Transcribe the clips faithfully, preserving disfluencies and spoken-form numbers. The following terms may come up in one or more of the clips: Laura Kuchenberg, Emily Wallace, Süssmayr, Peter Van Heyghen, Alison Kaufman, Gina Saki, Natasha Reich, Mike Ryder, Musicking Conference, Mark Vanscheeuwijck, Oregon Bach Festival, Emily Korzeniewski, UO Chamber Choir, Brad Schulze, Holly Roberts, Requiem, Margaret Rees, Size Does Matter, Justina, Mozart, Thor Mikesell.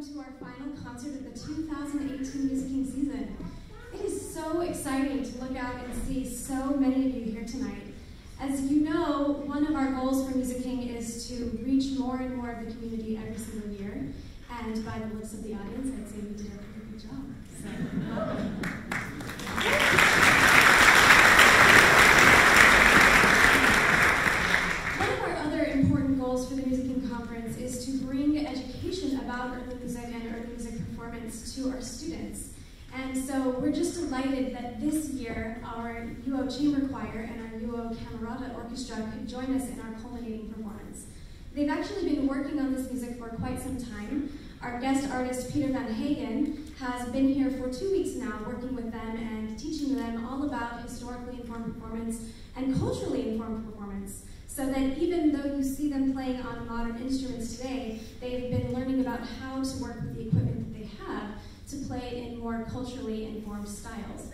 welcome to our final concert of the two thousand eighteen Musicking season. It is so exciting to look out and see so many of you here tonight. As you know, one of our goals for Musicking is to reach more and more of the community every single year, and by the looks of the audience, I'd say we did a pretty good job. So, welcome. One of our other important goals for the Musicking Conference is to bring education about early music and early music performance to our students. And so we're just delighted that this year our U O Chamber Choir and our U O Camerata Orchestra could join us in our culminating performance. They've actually been working on this music for quite some time. Our guest artist, Peter Van Heyghen, has been here for two weeks now working with them and teaching them all about historically informed performance and culturally informed performance, so that even though you see them playing on modern instruments today, they've been learning about how to work with the equipment that they have to play in more culturally informed styles.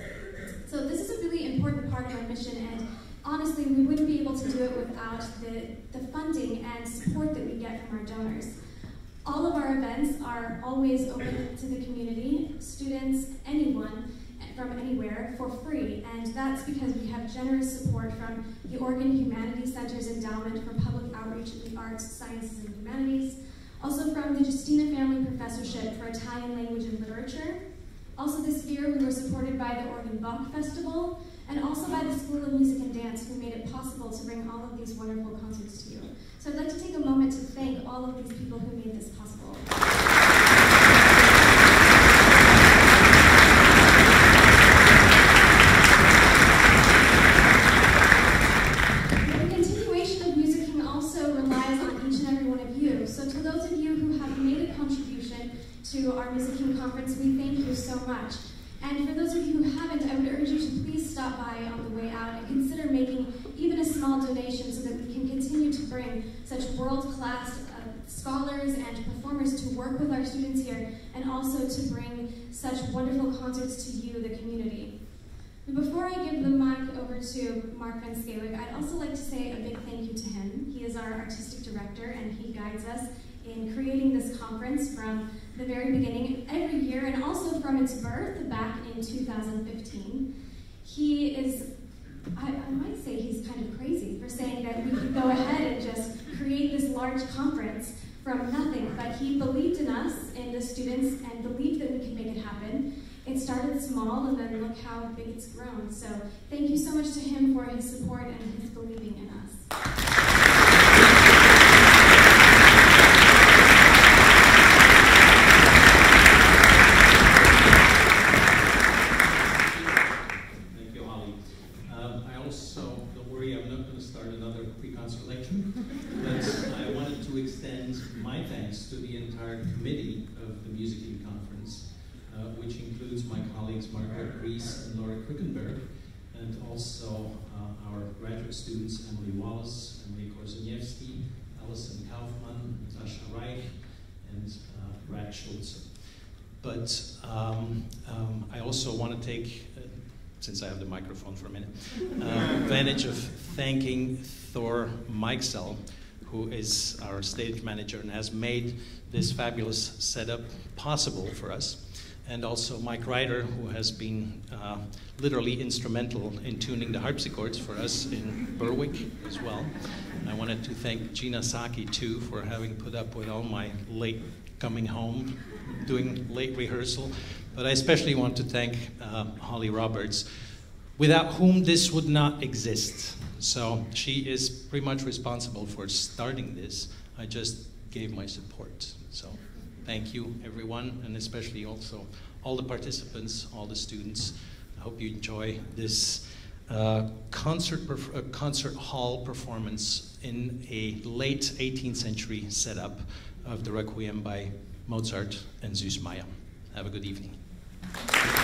So this is a really important part of our mission, and honestly, we wouldn't be able to do it without the, the funding and support that we get from our donors. All of our events are always open to the community, students, anyone, from anywhere, for free, and that's because we have generous support from the Oregon Humanities Center's Endowment for Public Outreach in the Arts, Sciences, and Humanities, also from the Justina Family Professorship for Italian Language and Literature. Also this year, we were supported by the Oregon Bach Festival, and also by the School of Music and Dance, who made it possible to bring all of these wonderful concerts to you. So I'd like to take a moment to thank all of these people who made this possible. Our Musicking Conference, we thank you so much. And for those of you who haven't, I would urge you to please stop by on the way out and consider making even a small donation so that we can continue to bring such world-class uh, scholars and performers to work with our students here, and also to bring such wonderful concerts to you, the community. Before I give the mic over to Mark Vanscheeuwijck, I'd also like to say a big thank you to him. He is our artistic director, and he guides us in creating this conference from the very beginning every year, and also from its birth back in two thousand fifteen. He is, I, I might say he's kind of crazy for saying that we could go ahead and just create this large conference from nothing, but he believed in us, in the students, and believed that we could make it happen. It started small, and then look how big it's grown. So thank you so much to him for his support and his believing in us. Committee of the Musicking Conference, uh, which includes my colleagues Margaret Rees and Laura Kuchenberg, and also uh, our graduate students Emily Wallace, Emily Korzeniewski, Alison Kaufman, Natasha Reich, and uh, Brad Schulze. But um, um, I also want to take, uh, since I have the microphone for a minute, uh, advantage of thanking Thor Mikesell, who is our stage manager and has made this fabulous setup possible for us. And also Mike Ryder, who has been uh, literally instrumental in tuning the harpsichords for us in Berwick as well. And I wanted to thank Gina Saki too for having put up with all my late coming home, doing late rehearsal. But I especially want to thank uh, Holly Roberts, without whom this would not exist. So she is pretty much responsible for starting this. I just gave my support. So thank you, everyone, and especially also all the participants, all the students. I hope you enjoy this uh, concert, uh, concert hall performance in a late eighteenth century setup of the Requiem by Mozart and Süssmayr. Have a good evening. Thank you.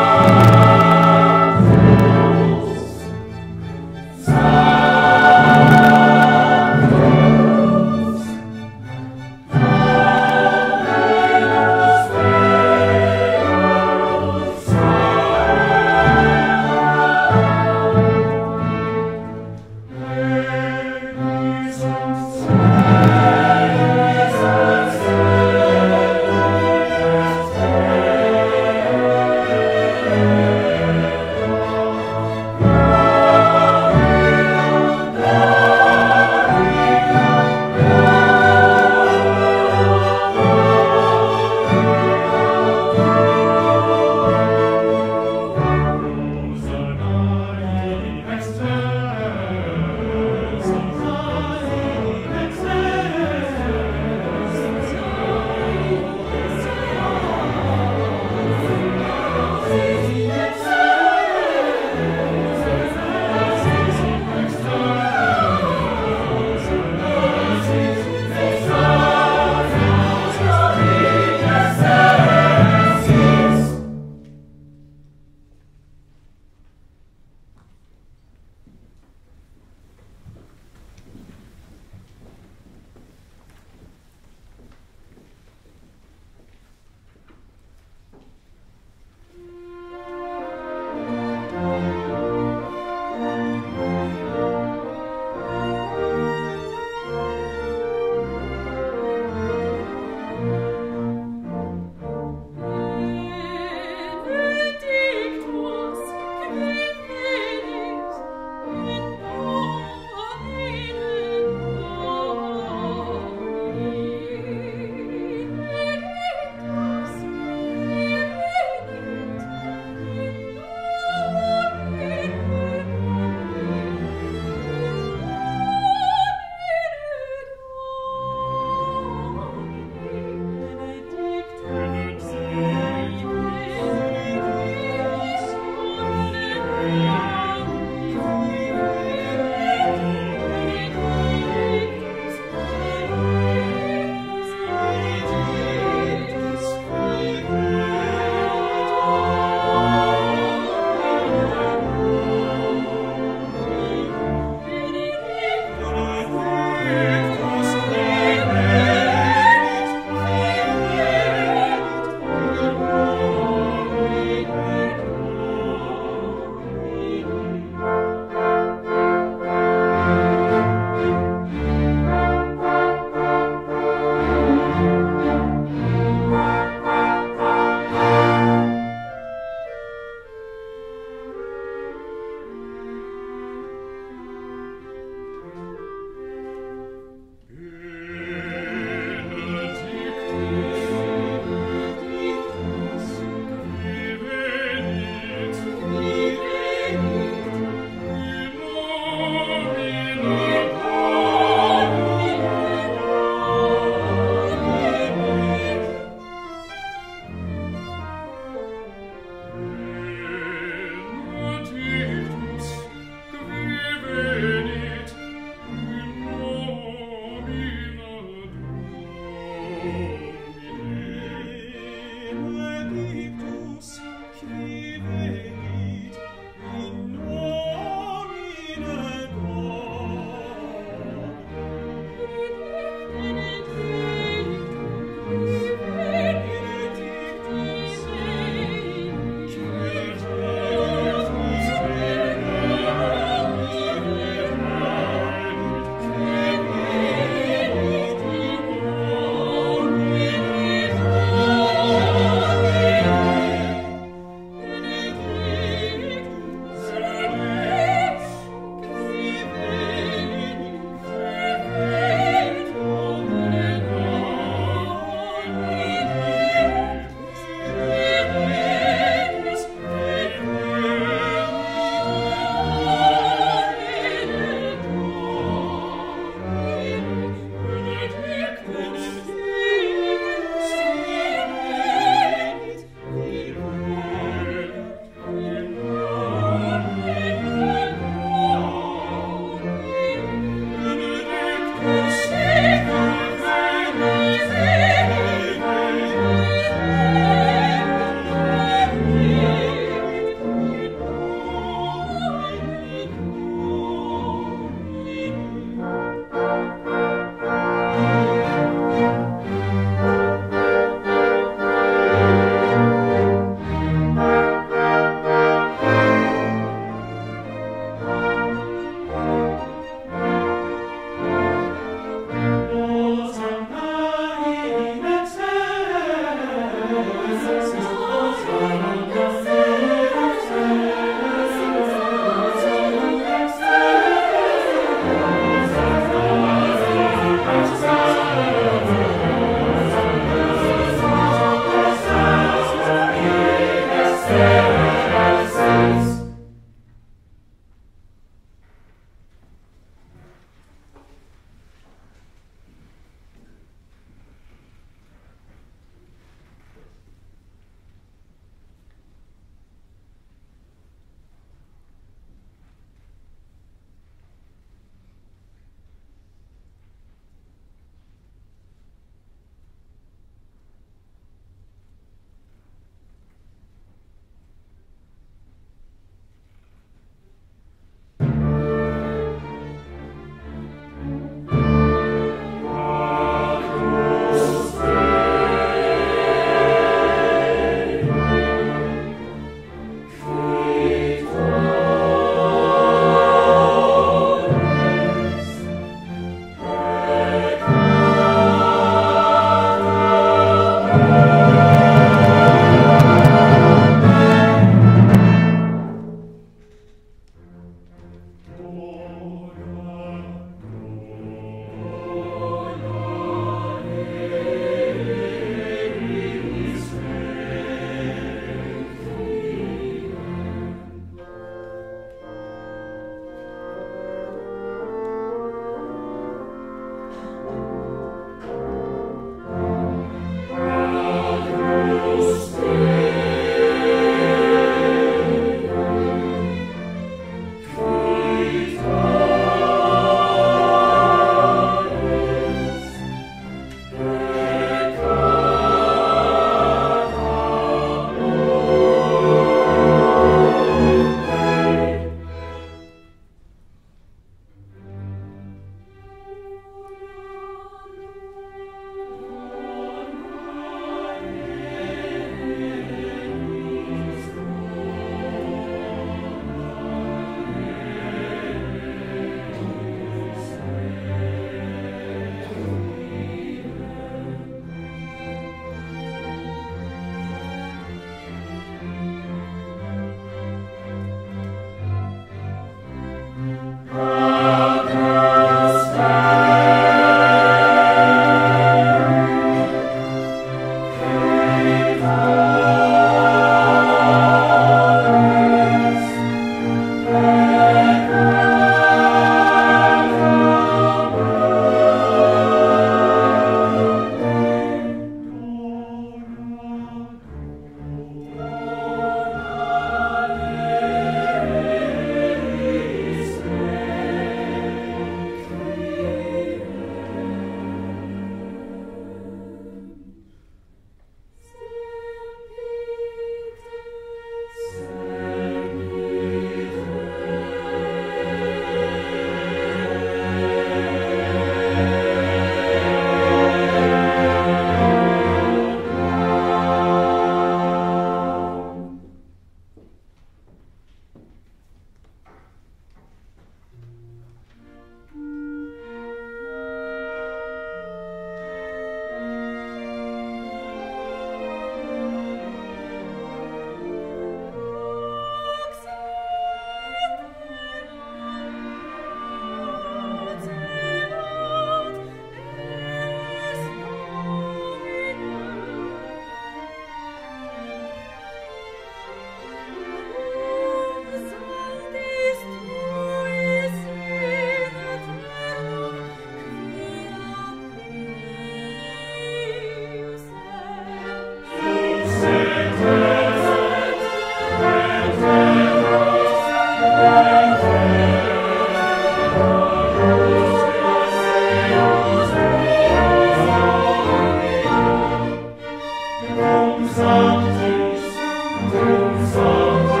Something, something, something.